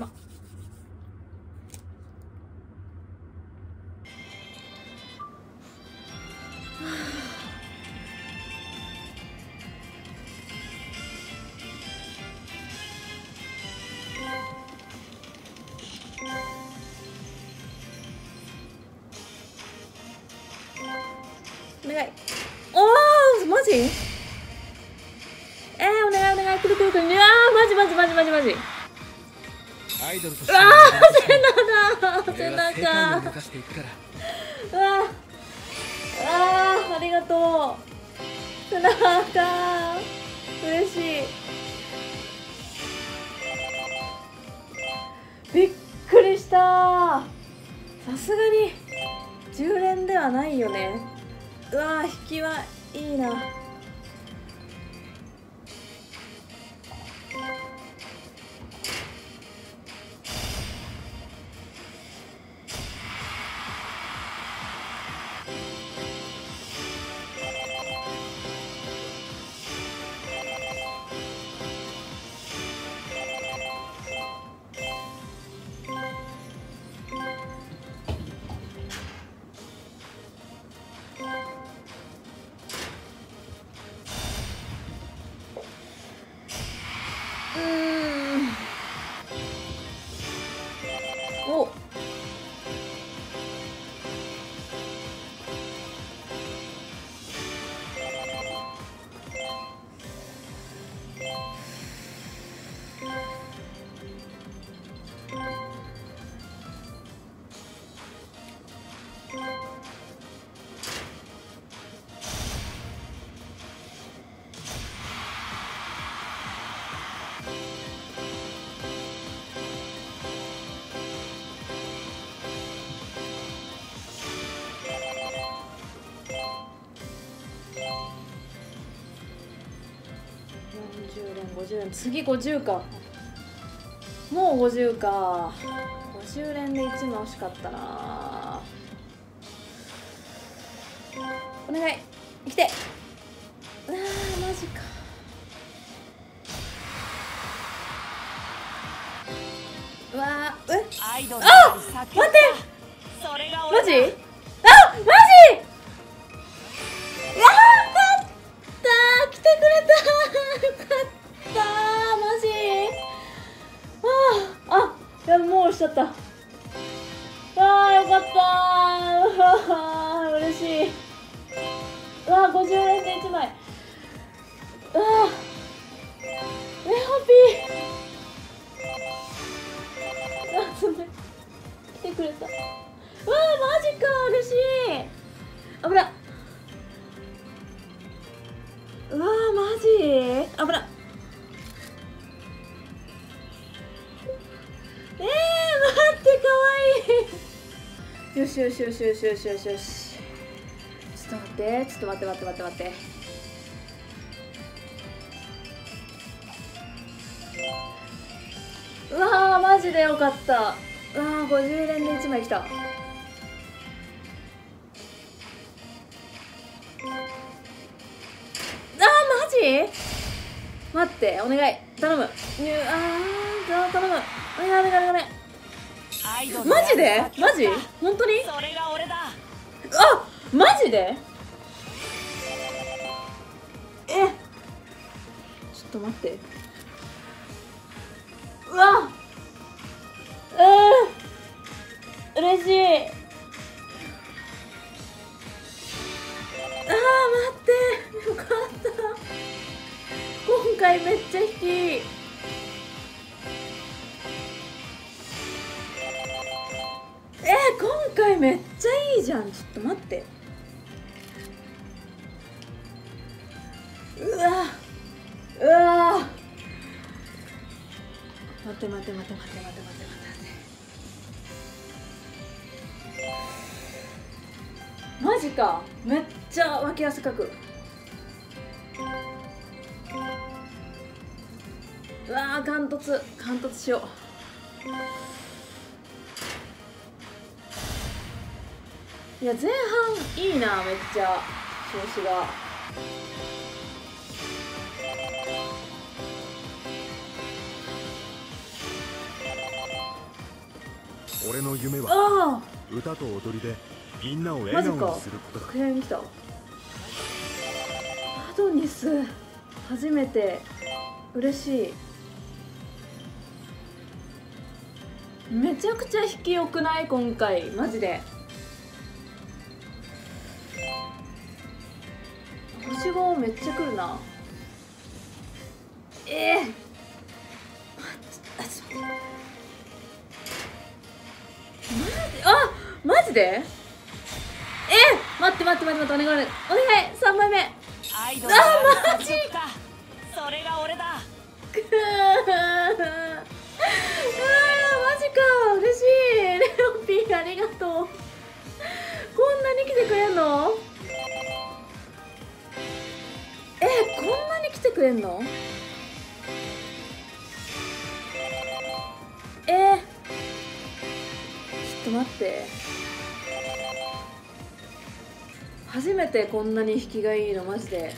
Toma.ありがとう。背中嬉しい。びっくりした。さすがに10連ではないよね。うわー、引きはいいな。次50か、もう50か。50連で1枚惜しかったな。お願い来て。あーマジか。うわー、えあっ待って、マジあマジしちゃった。わあよかったー、嬉しい。うわあ50連で1枚。うわあね、ハッピー。あ、すごい来てくれた。わあマジか、嬉しい。あぶら。うわーマジあぶら。よしよしよしよしよしよしよし、ちょっと待って、ちょっと待って待って待って待って、うわーマジでよかった。うわー50連で1枚きた。マジ待って、お願い頼む。頼む、お願いお願いお願い。マジでマジ本当にあマジでえ、ちょっと待って、うわうん嬉しい。あー待ってよかった、今回めっちゃ引き。今回めっちゃいいじゃん。ちょっと待って、うわうわ、待って待って待って待って待って待って待って、マジか、めっちゃ脇汗かく。うわ貫突貫突しよう。いや前半いいな、めっちゃ調子が。ああマジか。クレーム来た。アドニス初めて、嬉しい。めちゃくちゃ引き良くない今回マジで。星5めっちゃくるな。マジで待ってお願い3枚目。マジか、それが俺だ。くーマジか、嬉しい。レオピーありがとう。こんなに来てくれんの？こんなに来てくれんの？ちょっと待って、初めてこんなに引きがいいのマジで。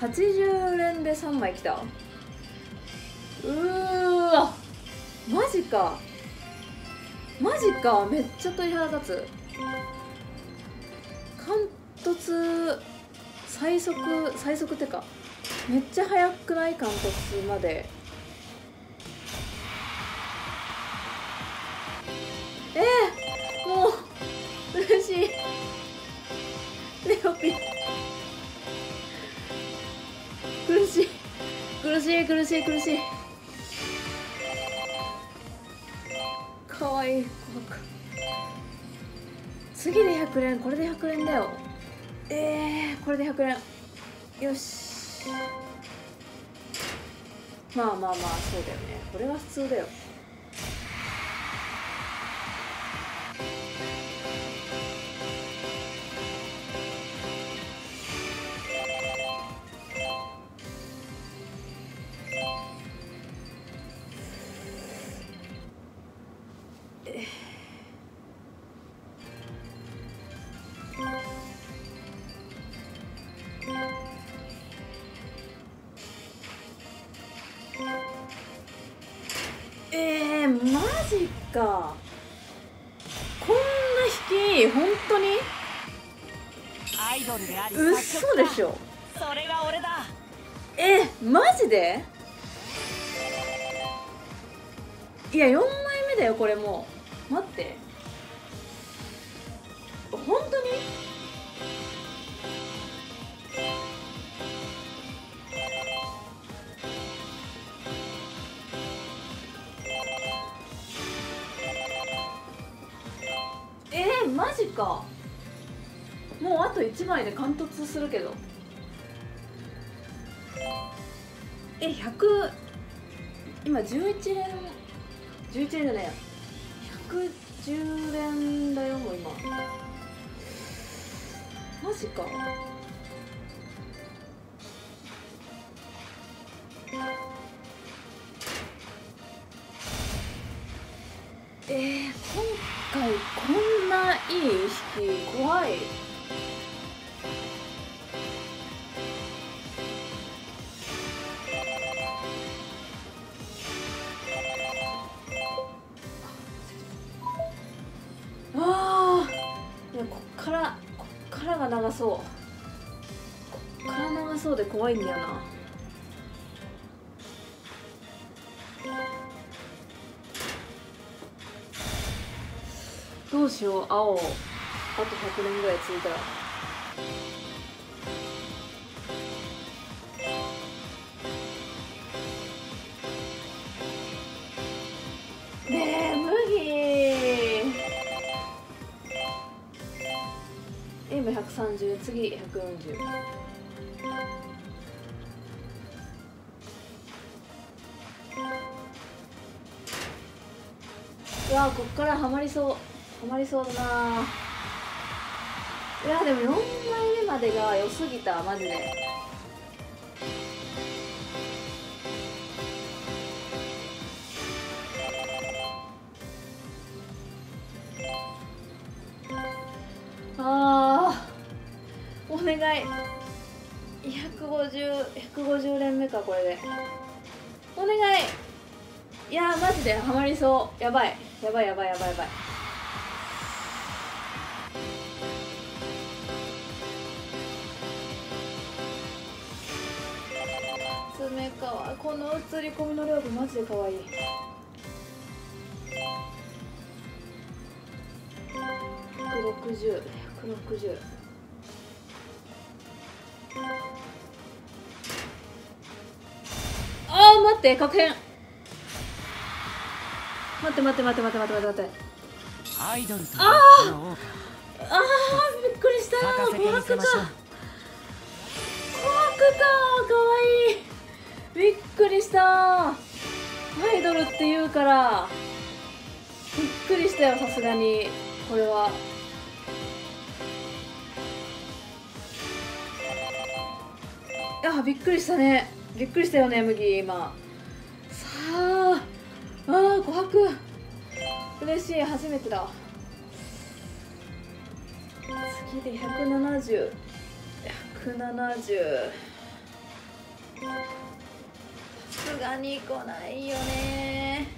80連で3枚来た。わマジかめっちゃ鳥肌立つ。関東最速ってかめっちゃ早くない？関東まで。もう嬉しい。レオピ苦しい。かわいい。次で100連、これで100連だよ。これで100連よし。まあそうだよね、これは普通だよ。こんな引き本当に嘘でしょ。それが俺だ。マジで？いや4枚目だよこれ。もう待って、本当にマジか。もうあと1枚で完突するけど。100今11連じゃないや、110連だよもう今。マジか。今回こんないい引き怖い。こっからが長そう。こっから長そうで怖いんだよな。どうしよう、青あと100連ぐらいついたら。麦今130、次140。うわー、こっからハマりそうだな。いやでも4枚目までが良すぎたマジで。お願い、150連目かこれでお願い。いやーマジでハマりそう。やばいやばいやばいやばいやばい。爪かわいい。この映り込みの量がマジでかわいい。160、160。あー待って、確変。待って待って待って待って待って待って。あーあーびっくりしたー。琥珀か。琥珀かー、かわいい。びっくりしたー。アイドルって言うからびっくりしたよ、さすがにこれは。いやびっくりしたね。びっくりしたよね麦今。さああー琥珀嬉しい、初めてだ。次で170、170。さすがに来ないよね。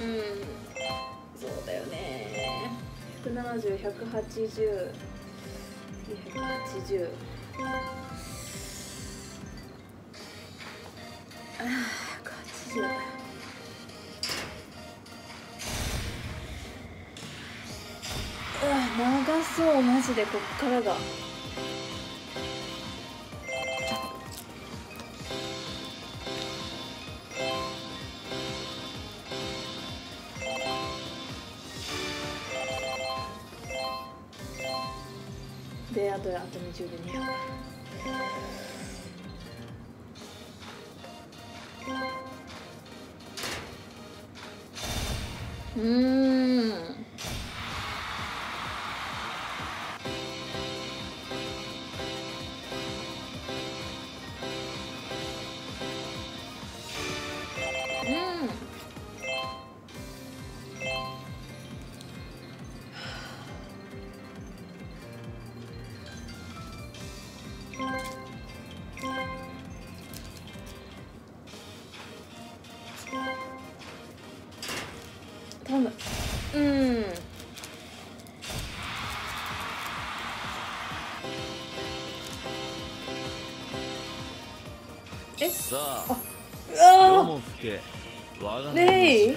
うん、そうだよね。170180、180。ああ180。長そうマジで。こっからがで、あと20で200。さあ、どうもふけ、我がレイ。あ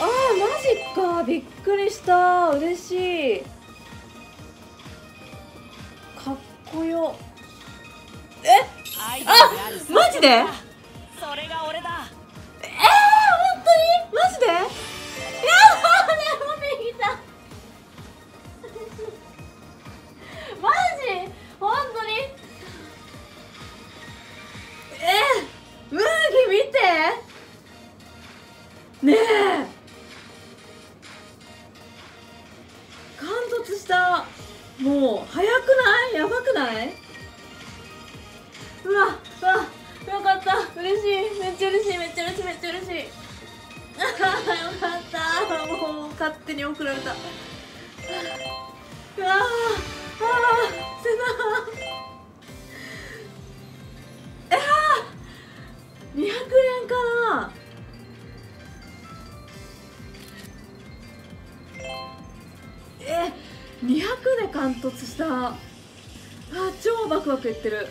あ、マジか、びっくりした、嬉しい。かっこよ。え、あ、マジで。それが俺だ。本当に、マジで。いや、もうできた。マジ、本当に。麦見てねえ、貫突した。もう早くない？やばくない？うわうわ、よかった、嬉しい、めっちゃ嬉しい、めっちゃ嬉しい、めっちゃ嬉しい。あよかった、もう勝手に送られた。うわああ背中200円かな。200で貫突した。あ超ワクワクいってる。